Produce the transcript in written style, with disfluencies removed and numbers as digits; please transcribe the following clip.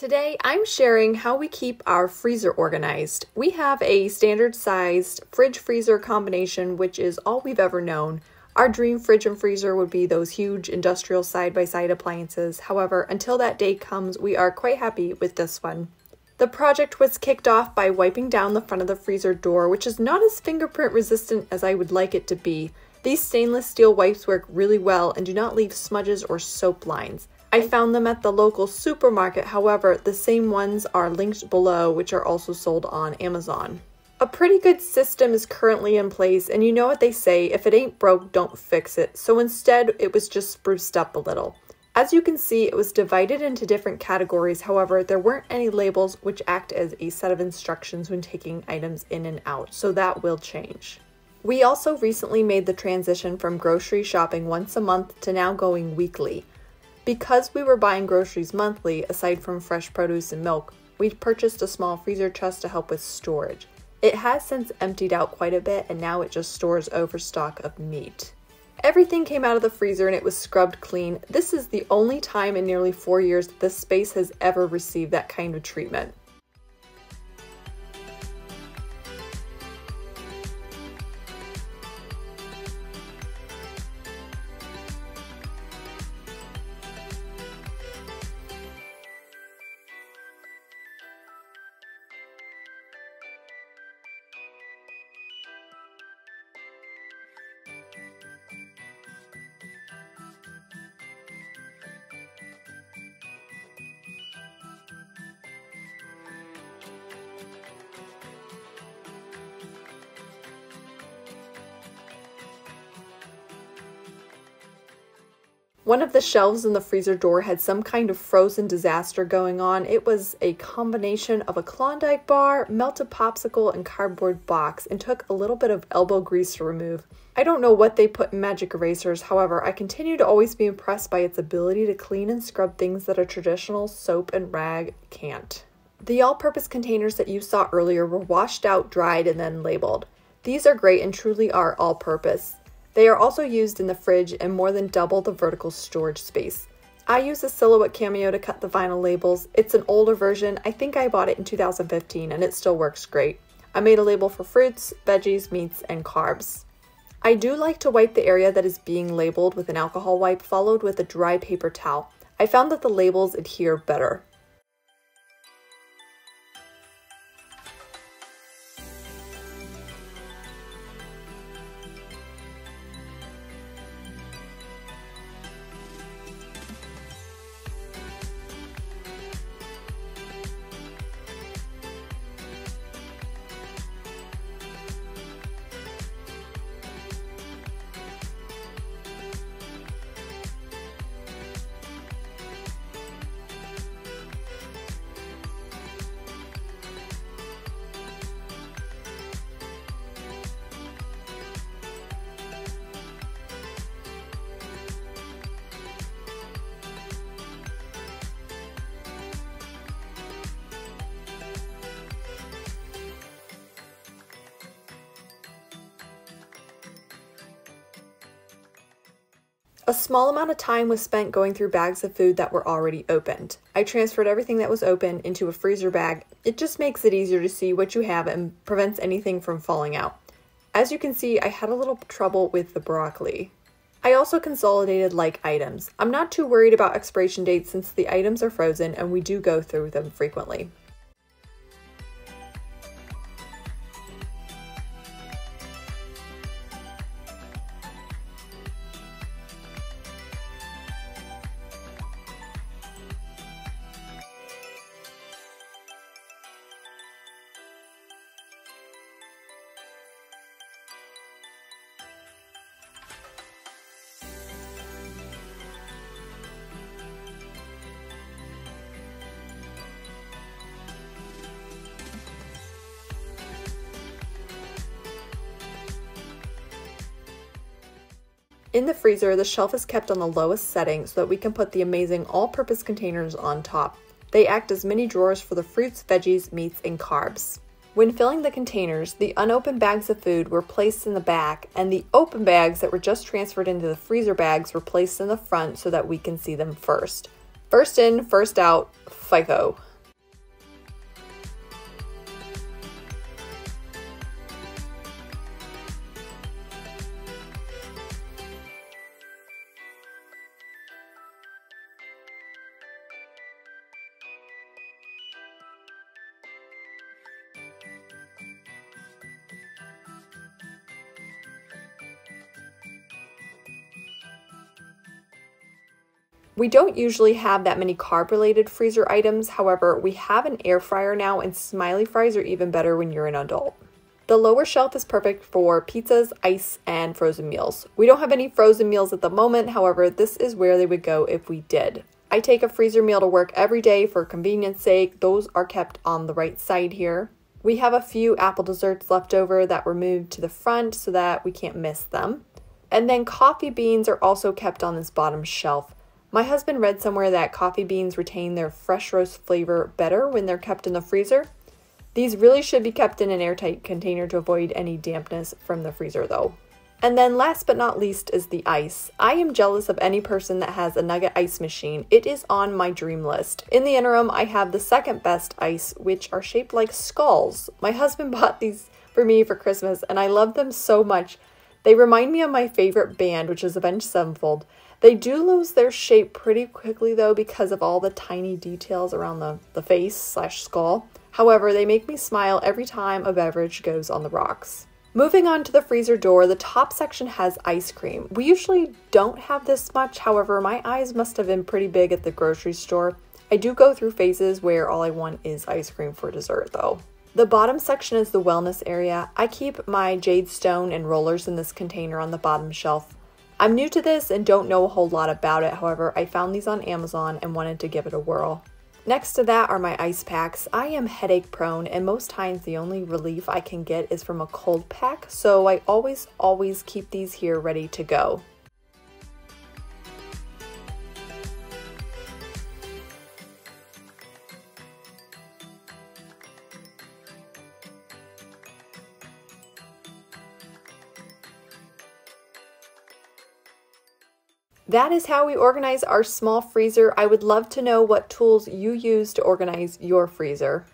Today, I'm sharing how we keep our freezer organized. We have a standard sized fridge freezer combination, which is all we've ever known. Our dream fridge and freezer would be those huge industrial side-by-side appliances. However, until that day comes, we are quite happy with this one. The project was kicked off by wiping down the front of the freezer door, which is not as fingerprint resistant as I would like it to be. These stainless steel wipes work really well and do not leave smudges or soap lines. I found them at the local supermarket, however, the same ones are linked below, which are also sold on Amazon. A pretty good system is currently in place, and you know what they say, if it ain't broke, don't fix it. So instead, it was just spruced up a little. As you can see, it was divided into different categories, however, there weren't any labels, which act as a set of instructions when taking items in and out, so that will change. We also recently made the transition from grocery shopping once a month to now going weekly. Because we were buying groceries monthly, aside from fresh produce and milk, we purchased a small freezer chest to help with storage. It has since emptied out quite a bit and now it just stores overstock of meat. Everything came out of the freezer and it was scrubbed clean. This is the only time in nearly 4 years that this space has ever received that kind of treatment. One of the shelves in the freezer door had some kind of frozen disaster going on. It was a combination of a Klondike bar, melted popsicle, and cardboard box, and took a little bit of elbow grease to remove. I don't know what they put in Magic Erasers, however, I continue to always be impressed by its ability to clean and scrub things that a traditional soap and rag can't. The all-purpose containers that you saw earlier were washed out, dried, and then labeled. These are great and truly are all-purpose. They are also used in the fridge and more than double the vertical storage space. I use a Silhouette Cameo to cut the vinyl labels. It's an older version. I think I bought it in 2015 and it still works great. I made a label for fruits, veggies, meats, and carbs. I do like to wipe the area that is being labeled with an alcohol wipe followed with a dry paper towel. I found that the labels adhere better. A small amount of time was spent going through bags of food that were already opened. I transferred everything that was open into a freezer bag. It just makes it easier to see what you have and prevents anything from falling out. As you can see, I had a little trouble with the broccoli. I also consolidated like items. I'm not too worried about expiration dates since the items are frozen and we do go through them frequently. In the freezer, the shelf is kept on the lowest setting so that we can put the amazing all-purpose containers on top. They act as mini drawers for the fruits, veggies, meats, and carbs. When filling the containers, the unopened bags of food were placed in the back, and the open bags that were just transferred into the freezer bags were placed in the front so that we can see them first. First in, first out, FIFO. We don't usually have that many carb-related freezer items, however, we have an air fryer now, and smiley fries are even better when you're an adult. The lower shelf is perfect for pizzas, ice, and frozen meals. We don't have any frozen meals at the moment, however, this is where they would go if we did. I take a freezer meal to work every day for convenience sake. Those are kept on the right side here. We have a few apple desserts left over that were moved to the front so that we can't miss them. And then coffee beans are also kept on this bottom shelf. My husband read somewhere that coffee beans retain their fresh roast flavor better when they're kept in the freezer. These really should be kept in an airtight container to avoid any dampness from the freezer though. And then last but not least is the ice. I am jealous of any person that has a nugget ice machine. It is on my dream list. In the interim, I have the second best ice, which are shaped like skulls. My husband bought these for me for Christmas and I love them so much. They remind me of my favorite band, which is Avenged Sevenfold. They do lose their shape pretty quickly though because of all the tiny details around the face/skull. However, they make me smile every time a beverage goes on the rocks. Moving on to the freezer door, the top section has ice cream. We usually don't have this much, however, my eyes must have been pretty big at the grocery store. I do go through phases where all I want is ice cream for dessert though. The bottom section is the wellness area. I keep my jade stone and rollers in this container on the bottom shelf. I'm new to this and don't know a whole lot about it, however, I found these on Amazon and wanted to give it a whirl. Next to that are my ice packs. I am headache prone and most times the only relief I can get is from a cold pack, so I always keep these here ready to go. That is how we organize our small freezer. I would love to know what tools you use to organize your freezer.